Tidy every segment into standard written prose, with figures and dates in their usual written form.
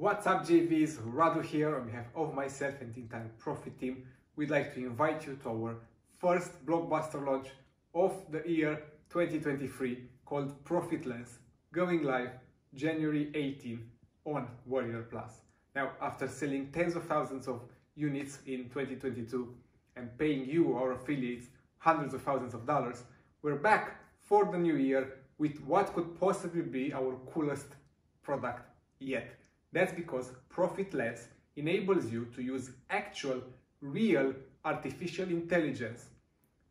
What's up JVs, Radu here on behalf of myself and the entire Profit team. We'd like to invite you to our first blockbuster launch of the year 2023 called ProfitLens, going live January 18 on Warrior Plus. Now, after selling tens of thousands of units in 2022 and paying you, our affiliates, hundreds of thousands of dollars, we're back for the new year with what could possibly be our coolest product yet. That's because ProfitLens enables you to use actual, real artificial intelligence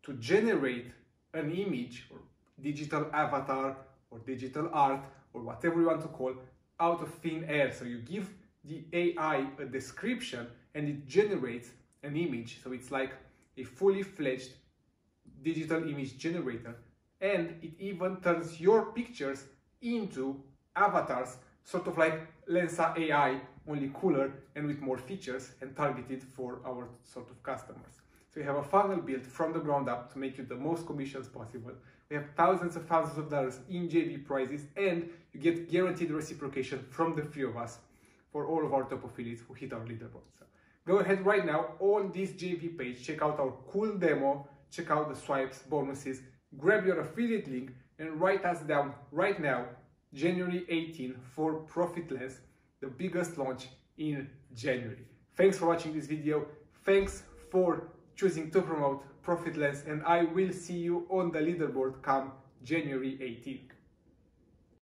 to generate an image or digital avatar or digital art or whatever you want to call out of thin air. So you give the AI a description and it generates an image. So it's like a fully fledged digital image generator, and it even turns your pictures into avatars, sort of like Lensa AI, only cooler and with more features and targeted for our sort of customers. So we have a funnel built from the ground up to make you the most commissions possible. We have thousands of dollars in JV prizes, and you get guaranteed reciprocation from the three of us for all of our top affiliates who hit our leaderboard. So go ahead right now on this JV page, check out our cool demo, check out the swipes, bonuses, grab your affiliate link and write us down right now January 18 for ProfitLens, the biggest launch in January. Thanks for watching this video. Thanks for choosing to promote ProfitLens, and I will see you on the leaderboard come January 18.